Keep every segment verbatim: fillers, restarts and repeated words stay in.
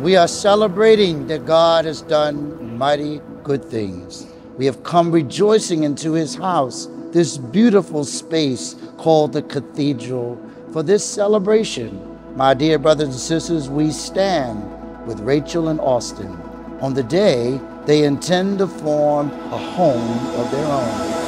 We are celebrating that God has done mighty good things. We have come rejoicing into his house, this beautiful space called the cathedral. For this celebration, my dear brothers and sisters, we stand with Rachel and Austin on the day they intend to form a home of their own.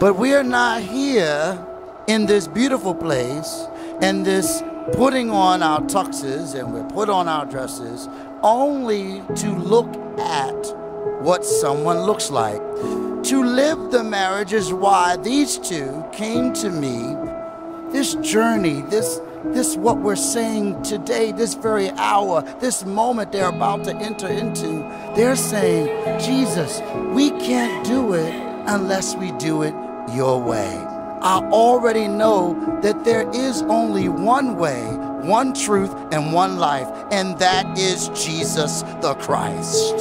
But we are not here in this beautiful place and this putting on our tuxes and we put on our dresses only to look at what someone looks like. To live the marriage is why these two came to me. This journey, this, this what we're saying today, this very hour, this moment they're about to enter into, they're saying, Jesus, we can't do it unless we do it your way. I already know that there is only one way, one truth, and one life, and that is Jesus the Christ.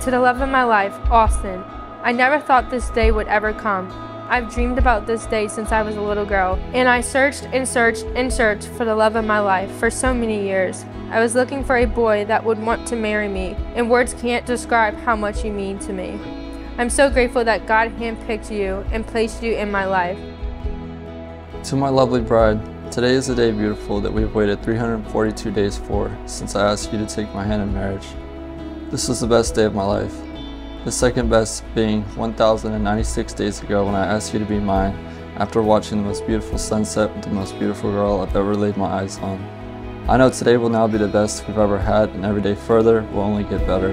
To the love of my life, Austin. I never thought this day would ever come. I've dreamed about this day since I was a little girl, and I searched and searched and searched for the love of my life for so many years. I was looking for a boy that would want to marry me, and words can't describe how much you mean to me. I'm so grateful that God handpicked you and placed you in my life. To my lovely bride, today is a day beautiful that we've waited three hundred forty-two days for since I asked you to take my hand in marriage. This was the best day of my life. The second best being one thousand ninety-six days ago when I asked you to be mine after watching the most beautiful sunset with the most beautiful girl I've ever laid my eyes on. I know today will now be the best we've ever had, and every day further will only get better.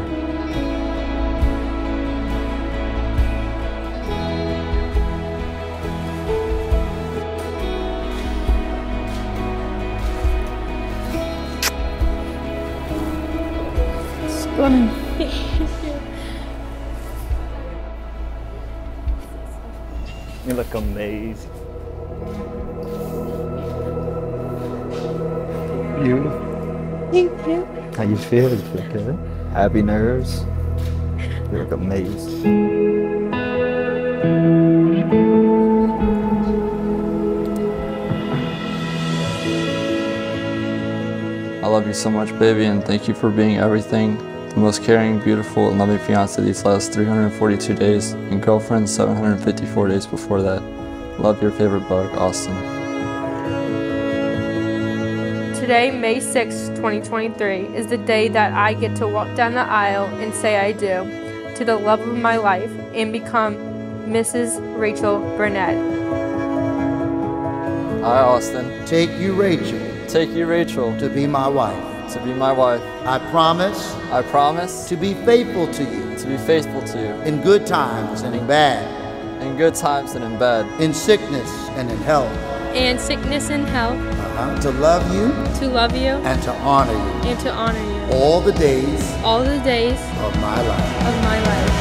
Stunning. You look amazing. Beautiful. Thank you. How you feel? You feel good? Happy nerves? You look amazing. I love you so much, baby, and thank you for being everything. The most caring, beautiful, and loving fiancé these last three hundred forty-two days, and girlfriend seven hundred fifty-four days before that. Love, your favorite bug, Austin. Today, May sixth, twenty twenty-three, is the day that I get to walk down the aisle and say I do to the love of my life and become Missus Rachel Burnett. I, Austin. Take you, Rachel. Take you, Rachel. To be my wife. To be my wife. I promise. I promise. To be faithful to you. To be faithful to you. In good times and in bad. In good times and in bad. In sickness and in health. And sickness and health. Uh-huh. To love you. To love you. And to honor you. And to honor you. All the days. All the days. Of my life. Of my life.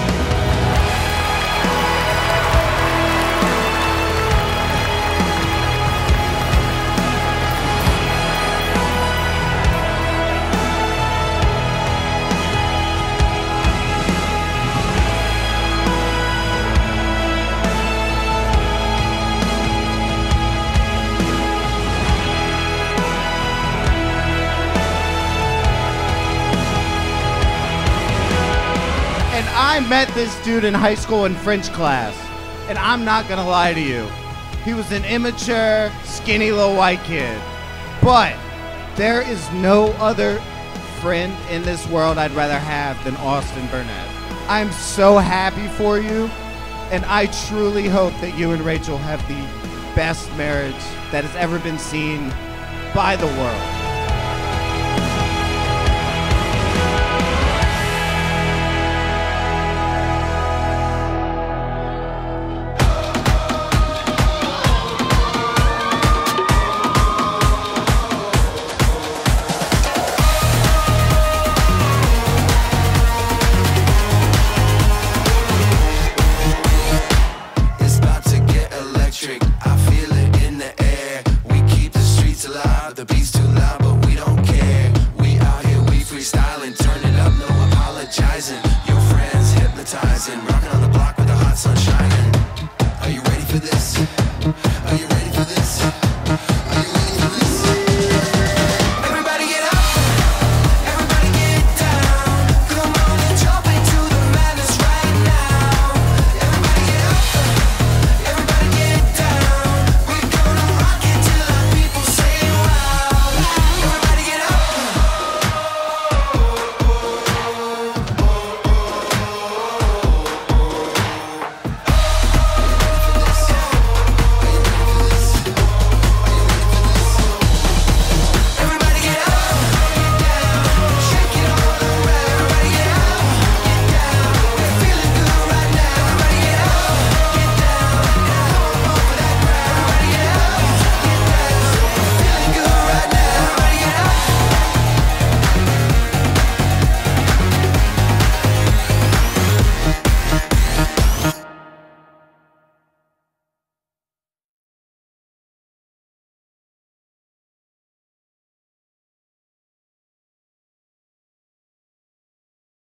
I met this dude in high school in French class, and I'm not gonna lie to you. He was an immature, skinny little white kid. But there is no other friend in this world I'd rather have than Austin Burnett. I'm so happy for you, and I truly hope that you and Rachel have the best marriage that has ever been seen by the world.